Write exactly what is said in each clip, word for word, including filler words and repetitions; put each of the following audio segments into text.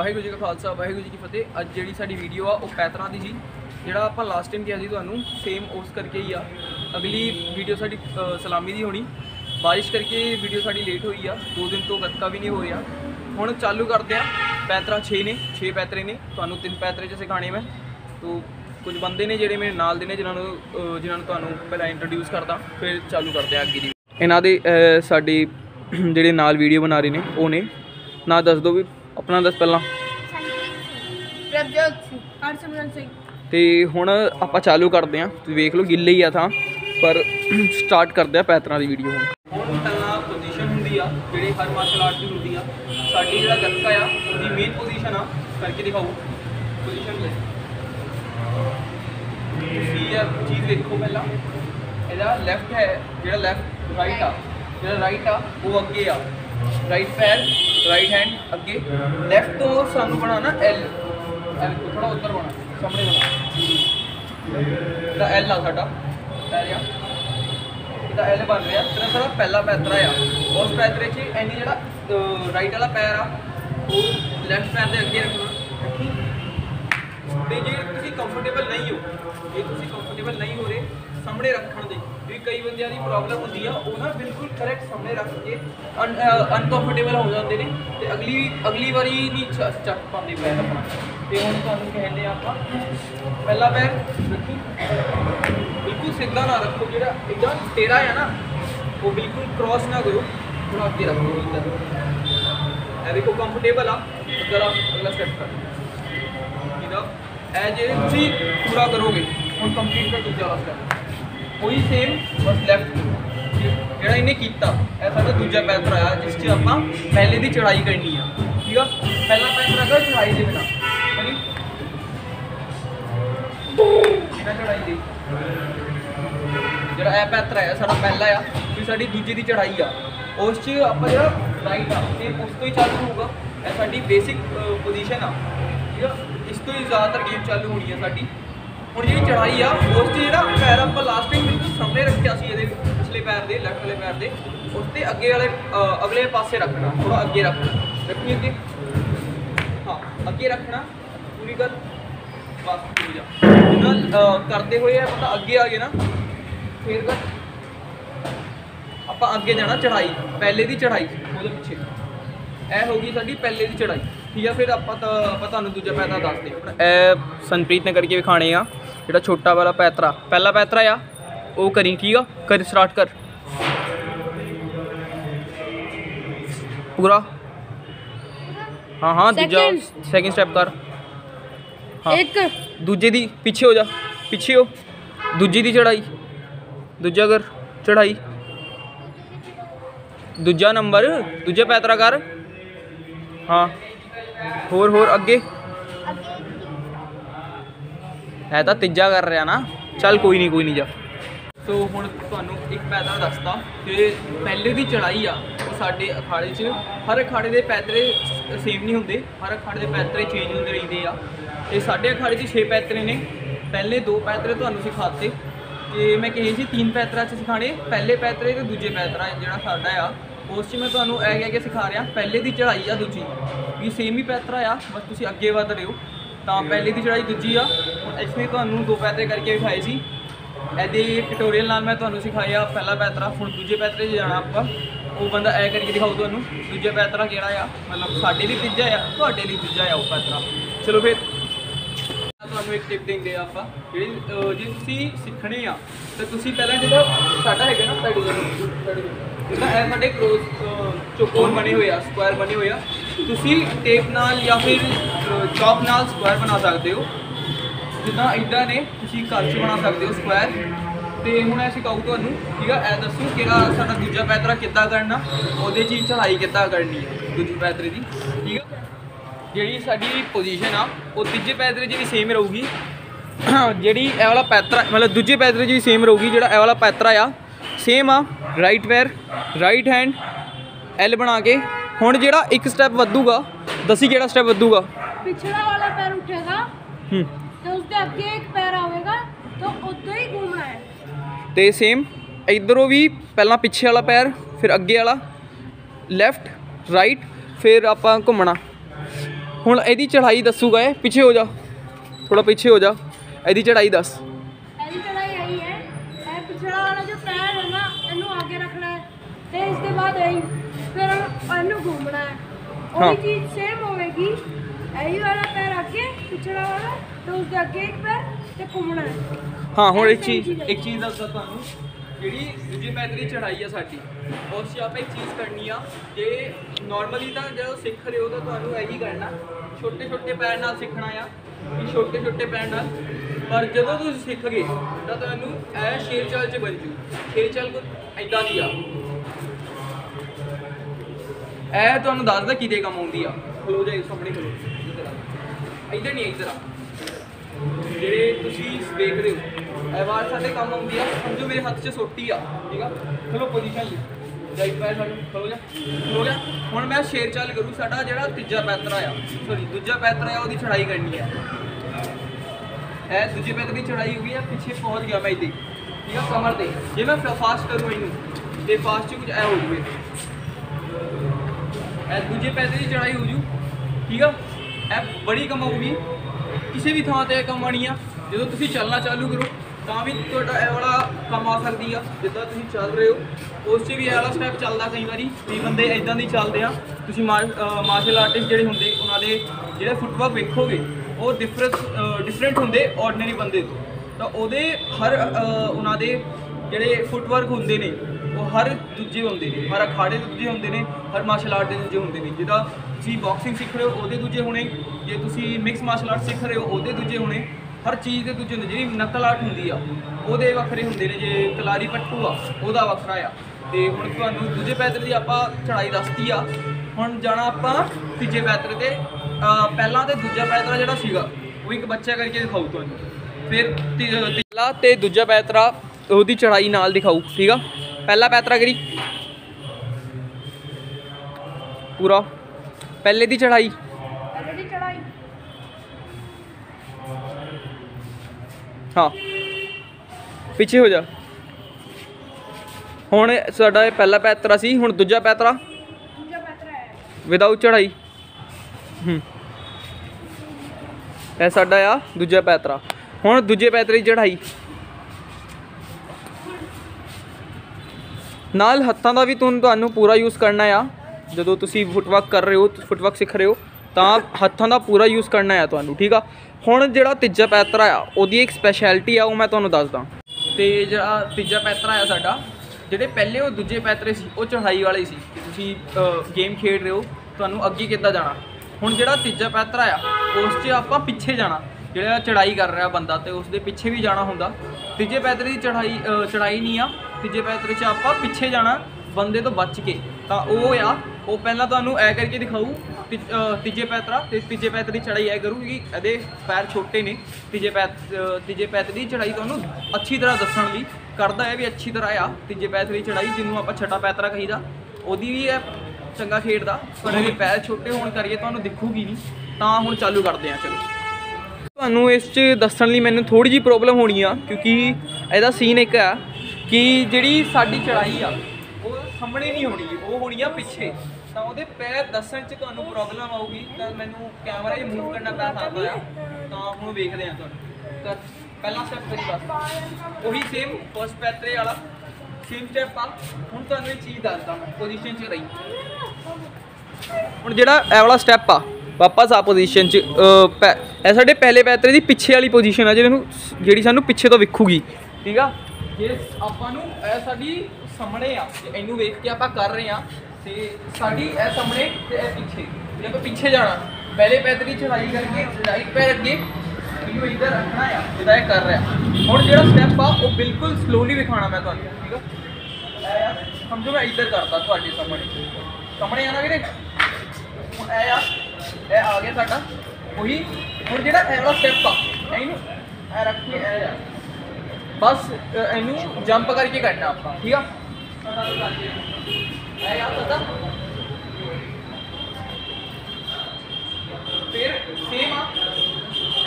वाहिगुरू जी का खालसा वाहिगुरू जी की फतेह। अज जी साडी वीडियो आ वो पैतरा की जी जिहड़ा आपां लास्ट टाइम किया जी तुहानूं सेम उस करके ही आ। अगली वीडियो साडी सलामी की होनी, बारिश करके वीडियो साडी लेट हुई आ, दो दिन तो गतका भी नहीं हो रहा। हुण चालू करते हैं पैतरा छे ने, छे पैतरे ने, तुहानूं तीन पैतरे च सिखाने मैं। तो कुछ बंदे ने जिहड़े मेरे नाल दे ने जिन्हां नूं जिन्हां नूं तुहानूं पहला इंट्रोड्यूस करदा, फिर चालू करते हैं अग्गे दी। इन्हां दे साडे जिहड़े नाल वीडियो बना रहे ने ओह ने ना दस दो भी अपना दस पहला ते हुण आपां चालू करते हैं। तुसीं वेख लो गिल्ले ही आ थां पर स्टार्ट करते हैं पैतरां दी वीडियो। हुण पहला पोजीशन हुंदी आ जिहड़ी हर मार्शल आर्ट दी हुंदी आ साडी, जिहड़ा गतका आ ओहदी मेन पोजीशन आ। करके दिखाओ पोजीशन ले चीज़ देखो। पहला यदा लैफ्ट है जो लैफ्ट राइट आ जो राइट आ वो अगे आ, राइट पैर राइट हैंड अगे। लैफ्ट तो सानू बनाना एल, एल थोड़ा उधर होना सामने होना एल आ साडा पैर आ तो एल बन रहा। तेरा सारा पहला पैतरा आ उस पैतरे च एनी जो राइट वाला पैर आ लैफ्ट पैर के अगे रखना। तो जे तुसीं कंफर्टेबल नहीं हो, ये तुसीं कंफर्टेबल नहीं हो रहे सामने रखण दे, क्योंकि कई बंदियां दी प्रॉब्लम हुंदी आ ओह ना बिल्कुल करैक्ट सामने रख के अनकंफर्टेबल हो जाते हैं तो अगली अगली बारी नहीं चक पाते पैर अपना। तो हम तुहानूं कहंदे आ आपां पहला पैर बिल्कुल सीधा ना रखो, जिहड़ा इदां टेढ़ा है ना वो बिल्कुल क्रॉस ना करो, थोड़ा अगे रखो इधर। देखो कंफर्टेबल आ जरा अगला स्टेप करो ए जे तुसी पूरा करोगे और कंप्लीट कर दूजा वाला स्टेप वही सेम बस लैफ्ट जो इन्हें किया ऐसा तो दूजा पैतरा आया जिस च आपां पहले दी चढ़ाई करनी है। ठीक है पहला पैतरा कर चढ़ाई दे बिना चढ़ाई दे जो ए पैतरा है साडा पहला आ फिर साडी दूजे दी चढ़ाई आ उस च आपां जो राइट आ ते उस तो ही चालू होगा। ए साडी बेसिक पोजीशन आ। ठीक है इस तो ही ज़्यादातर गेम चालू होनी है साड़ी। हुण जी चढ़ाई आ उससे जो पैर आप लास्ट टाइम बिल्कुल सामने रखा सी ये पिछले पैर के लैफ्ट वाले पैर के उसके अगे वाले अगले पासे रखना, थोड़ा अगे रखना रखिए अगे हाँ अगे रखना पूरी गल बस पूरी जिन्ना करते हुए पता अगे आ गए ना फिर गल आप अगे जाना चढ़ाई पहले की चढ़ाई वो पिछे ए हो गई साड़ी पहले की चढ़ाई। ठीक है फिर आप दूजा पैतरा दसते ए संप्रीत ने करके विखाने आ जो छोटा वाला पैतरा पहला पैतरा आ वो करी। ठीक है कर स्टार्ट कर पूरा हाँ हाँ दूजा सैकेंड स्टेप कर हाँ दूजे दी पिछे हो जा पिछे हो दूजी दी चढ़ाई दूजा कर चढ़ाई दूजा नंबर दूजा पैतरा कर हाँ होर होर अगे है तो तीजा कर रहा ना चल कोई नहीं कोई नहीं जा। तो हुण तुहानूं एक पैतरा दसदा ते पहले की चढ़ाई आ वो साडे अखाड़े च हर अखाड़े के पैतरे सेम नहीं होंदे, हर अखाड़े के पैतरे चेंज होंदे रहिंदे आ। ते साडे अखाड़े च छे पैतरे ने, पहले दो पैतरे तुहानूं सिखाते ते मैं कहे सी तीन पैतरा च सिखाने, पहले पैतरे ते दूजे पैतरा जिहड़ा साडा आ उस मैं तुहानूं ऐ कह के सिखा रहा पहले की चढ़ाई आ दूजी भी सेम ही पैतरा आ बस तुसीं अगे वध रहे हो तो पहले की चढ़ाई दूजी आ। इसने तुहानूं दो पैतरे करके विखाए सी एदे ट्यूटोरियल नाल मैं तुहानूं सिखाया पहला पैतरा। हुण दूजे पैतरे जाना आपां ओह बंदा ऐ करके दिखाओ तुहानूं दूजा पैतरा किहड़ा आ, मतलब साडे लई तीजा आ तुहाडे लई दूजा आ ओह पैतरा। चलो फिर तुहानूं एक टिप देंगे आपां जिहड़ी जे तुसीं सिखणे आ ते तुसीं पहलां जिहड़ा साडा हैगा ना साडे जिहड़ा ऐ साडे क्लोज चौकोर बने होए आ स्क्वायर बने होए आ तुसी टेप नाल या फिर चॉप नाल स्क्वायर बना सकते हो जिदा इदा ने तुसी कागज बना सकते हो स्क्वायर। तो हुण ऐ सिखाओ तुहानूं। ठीक है ऐ दसो किहड़ा साडा दूजा पैतरा किद्दां करना उहदे च चढ़ाई किद्दां करनी है दूजे पैतरे की। ठीक है जिहड़ी साडी पोजीशन आ ओह तीजे पैतरे च भी सेम रहूगी, जिहड़ी ऐ वाला पैतरा मतलब दूजे पैतरे च भी सेम रहूगी जिहड़ा ऐ वाला पैतरा आ सेम आ राइट पैर राइट हैंड एल बना के। हुण जिहड़ा एक स्टेप वधूगा दसी किहड़ा स्टेप वधूगा पिछड़ा वाला पैर उठेगा तो उसके अगे एक पैर आवेगा तो उधर ही घूमना है ते सेम इधरों भी पहला पिछे वाला पैर फिर अगे वाला लैफ्ट राइट फिर आपां घूमना हुण एदी चढ़ाई दसूगा है। पीछे हो जा, थोड़ा पीछे हो जा। एदी चढ़ाई दस हाँ। हुण एक चीज एक चीज दसदा तुहानू जी, दूजे पैर की चढ़ाई है साड़ी उस आप एक चीज़ करनी आ। जे नॉर्मली तो जो सीख रहे हो तो तुहानू यही करना, छोटे छोटे पैर नाल सीखना आ, छोटे छोटे पैर नाल। पर जदों तुसीं सीख गए तो तुहानू ए शेर चाल च बन जू। शेर चाल को इदां दी आ, ए तुहानू दसदा किदे कम आउंदी आ। खलो जाए सामने, खलो इधर नहीं, इधर आ। जे तुसीं देख रहे हो एवार साढ़े काम आती है, समझो मेरे हाथ से सोटी आ। ठीक है, चलो पोजिशन ली राइट पैर साढ़े खलो जा, खलो जा। हुण मैं शेर चाल करूँ। साढ़ा जो तीजा पैंतरा आ, सॉरी दूजा पैंतरा आ, उसकी चढ़ाई करनी है। दूजे पैंतरे की चढ़ाई हो गई है, पिछे पहुँच गया मैं इधर। ठीक है, कमर दे जे मैं फास्ट करूँ इनू तो फास्ट कुछ ए हो जूए। ए दूजे पैंतरे की चढ़ाई हो जू। ठीक है, ए बड़ी कमाऊगी किसी भी थान पर कमानी आ। जो तुम चलना चालू करो ਤਾਂ ਵੀ ਤੁਹਾਡਾ ਇਹ ਵਾਲਾ ਕੰਮ ਆ ਸਕਦੀ ਆ। ਜਿੱਦਾਂ ਤੁਸੀਂ ਚੱਲ ਰਹੇ ਹੋ ਉਸ 'ਚ ਵੀ ਇਹ ਵਾਲਾ ਸਟੈਪ ਚੱਲਦਾ। ਕਈ ਵਾਰੀ ਵੀ ਬੰਦੇ ਇੱਦਾਂ ਦੀ ਚੱਲਦੇ ਆ। ਤੁਸੀਂ ਮਾਰਸ਼ਲ ਆਰਟਿਸਟ ਜਿਹੜੇ ਹੁੰਦੇ ਉਹਨਾਂ ਦੇ ਜਿਹੜੇ ਫੁੱਟਵਰਕ ਵੇਖੋਗੇ ਉਹ ਡਿਫਰੈਂਸ ਡਿਫਰੈਂਟ ਹੁੰਦੇ ਆਰਡੀਨਰੀ ਬੰਦੇ ਤੋਂ। ਤਾਂ ਉਹਦੇ ਹਰ ਉਹਨਾਂ ਦੇ ਜਿਹੜੇ ਫੁੱਟਵਰਕ ਹੁੰਦੇ ਨੇ ਉਹ ਹਰ ਦੂਜੇ ਹੁੰਦੇ ਨੇ, ਹਰ ਅਖਾੜੇ ਦੇ ਦੂਜੇ ਹੁੰਦੇ ਨੇ, ਹਰ ਮਾਰਸ਼ਲ ਆਰਟ ਦੇ ਦੂਜੇ ਹੁੰਦੇ ਨੇ। ਜਿੱਦਾਂ ਤੁਸੀਂ ਬਾਕਸਿੰਗ ਸਿੱਖ ਰਹੇ ਹੋ ਉਹਦੇ ਦੂਜੇ ਹੋਣੇ, ਜੇ ਤੁਸੀਂ ਮਿਕਸ ਮਾਰਸ਼ਲ ਆਰਟ ਸਿੱਖ ਰਹੇ ਹੋ ਉਹਦੇ ਦੂਜੇ ਹੋਣੇ। हर चीज़ के दूजे होंगे। जी नकल आर्ट होंगी आदे वक्रे होंगे ने। जे कलारी पट्टू आदा वक्रा आ। तो हम थानू दूजे पैतरे की आप चढ़ाई दसती आ। हम जाना आप तीजे पैतरे से पहला तो दूजा पैतरा जोड़ा सीगा वो एक बच्चा करके दिखाऊ तुम। फिर पहला तो दूजा पैतरा उसकी चढ़ाई नाल दिखाऊ। ठीक है, पहला पैतरा करी पूरा पहले की चढ़ाई। हाँ पीछे हो जा। हुण साडा पहला पैतरा सी, हुण दूजा पैतरा विदाउट चढ़ाई। यह साडा आ दूजा पैतरा। हुण दूजे पैतरे की चढ़ाई नाल हत्थां दा भी तुहानू पूरा यूज़ करना आ। जदों तुसीं फुटवर्क कर रहे हो, फुटवर्क सीख रहे हो तो हत्थों का पूरा यूज़ करना है तुम्हें। ठीक है, हुण जो तीजा पैतरा आदि एक स्पैशैलिटी आ मैं तुम्हें दसदा। तो जो तीजा पैतरा है साडा जोड़े पहले वो दूजे पैतरे से वो चढ़ाई वाले सी। तुसीं गेम खेड रहे हो तो अगे किद्दां जाना। हुण जो तीजा पैतरा आ उस आप पिछे जाना। जो चढ़ाई कर रहा बंदा तो उसके पिछे भी जाना होंदा। तीजे पैतरे की चढ़ाई चढ़ाई नहीं आ। तीजे पैतरे से आप पिछे जाना बंदे तो बच के। तो वो आ वो पहला तुहानू ऐ करके दिखाऊ तीजे पैतरा। तो तीजे पैतरे की चढ़ाई ऐ करूँगी एदे पैर छोटे ने। तीजे पैत तीजे पैतरे की चढ़ाई तुहानू अच्छी तरह दस्सण लई करदा है भी अच्छी तरह आ। तीजे पैतरे की चढ़ाई जिन्हों आपां छटा पैतरा कहीदा ओदी भी ऐ चंगा खेडदा। पर एदे पैर छोटे होण करिए तुहानू दिखूगी नहीं। तां हुण चालू करदे आं। चलो तुहानू इस च दस्सण लई मैनूं थोड़ी जी प्रॉब्लम होनी आ क्योंकि एदा सीन एक आ कि जिहड़ी साडी चढ़ाई आ सामने नहीं होनी, वो होनी आ पिछे। तो वो पैर दसन च तुहानू प्रॉब्लम आऊगी। तो मैनू कैमरा ही मूव करना पै सकता है। तो हम देखते हैं तुहानू पहला स्टैप करीब वही सेम फर्स्ट पैतरे वाला सेम स्टैप आ। हुण तुहानू एक चीज़ दसदा मैं पोजिशन च रही। हुण जिहड़ा ए वाला स्टैप आ वापस आ पोजिशन च ए साडे पहले पैतरे की पिछे वाली पोजिशन आ जिहड़ी जिहड़ी सानू पिछे तो विखूगी। ठीक आ, जे आपां नू ए साडी सामने आ इनू वेख के आप कर रहे हैं तो साड़ी ए सामने तो पिछे जो आप पिछे जाना पहले पैतरी चढ़ाई करके राइट पैर अगे इनू इधर रखना है जिदा यह कर रहा। हम जो स्टैप आ वो बिल्कुल स्लोली विखाना मैं तुम्हें। ठीक है, समझो मैं इधर करता थोड़े सामने सामने आना वीरे ए आ आ गया साडा उही। हम जो एवला स्टैप आ इनू ए रख के ए बस इनू जंप करके करना आप। ठीक है, फिर सेम आ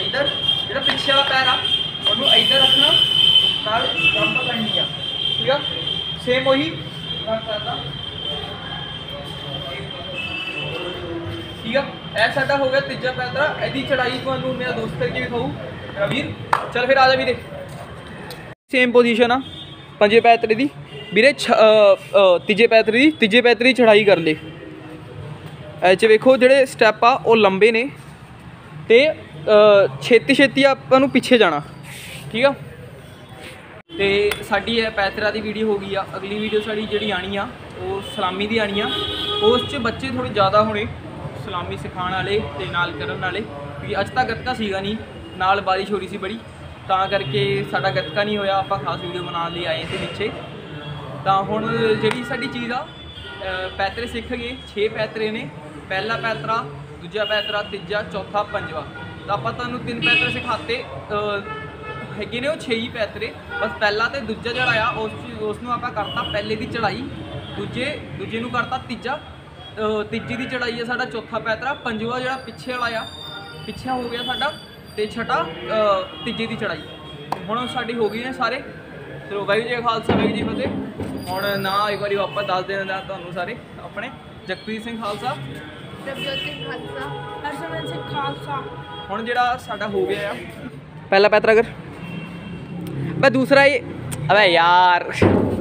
इधर जो पिछे वाला पैर आनू इधर रखना नाल जंप करनी आ। ठीक है, सेम वही करता। ठीक है, यह साडा हो गया तीजा पैंतरा। यदि चढ़ाई थानू मेरा दोस्त करके विखाऊ रवीर। चल फिर आ जा वीरे, सेम पोजीशन आ पंजे पैंतरे दी वीरे, तीजे पैंतरे दी तीजे पैंतरे दी चढ़ाई कर ले। ऐसे वेखो जेडे स्टैप आ वो लंबे ने ते छेती छेती आपू पिछे जाना, ठीक आ। तो साड़ी है पैंतरा की वीडियो हो गई आ। अगली वीडियो साड़ी जी आनी आ वो सलामी की आनी आ। उस बच्चे थोड़े ज़्यादा होने सलामी सिखाने वाले ते नाल करन वाले, क्योंकि अज तक गतका सीगा नहीं, नाल बारिश हो रही सी बड़ी, तां करके साडा गतका नहीं होया। आपां खास वीडियो बनाने लिए आए थे पिछे। तो हुण जिहड़ी साडी चीज़ आ पैंतरे सीख गए, छे पैंतरे ने, पहला पैंतरा, दूजा पैंतरा, तीजा, चौथा, पंजवा। तो आपां तुहानूं तीन पैंतरे सिखाते है कि नहीं, छे ही पैंतरे बस। पहला तो दूजा जिहड़ा आ उस उसनूं आपां करता पहले की चढ़ाई, दूजे दूजे नूं करता तीजा, तीजी की चढ़ाई है साडा चौथा पैंतरा, पंजवा जिहड़ा पिछे वाला आ पिछे हो गया साडा, ते छठा तीजी की चढ़ाई। हुण साडी हो गई ने सारे। चलो वाहिगुरू जी खालसा वाहिगुरू जी फतेह। हुण ना एक बार वापस दस देना तुहानूं सारे अपने जगप्रीत सिंह खालसा, जगप्रीत सिंह खालसा, हरसिमरन सिंह खालसा। हुण जिहड़ा साडा हो गया आ पहला पैंतरा कर दूसरा ये, अबे यार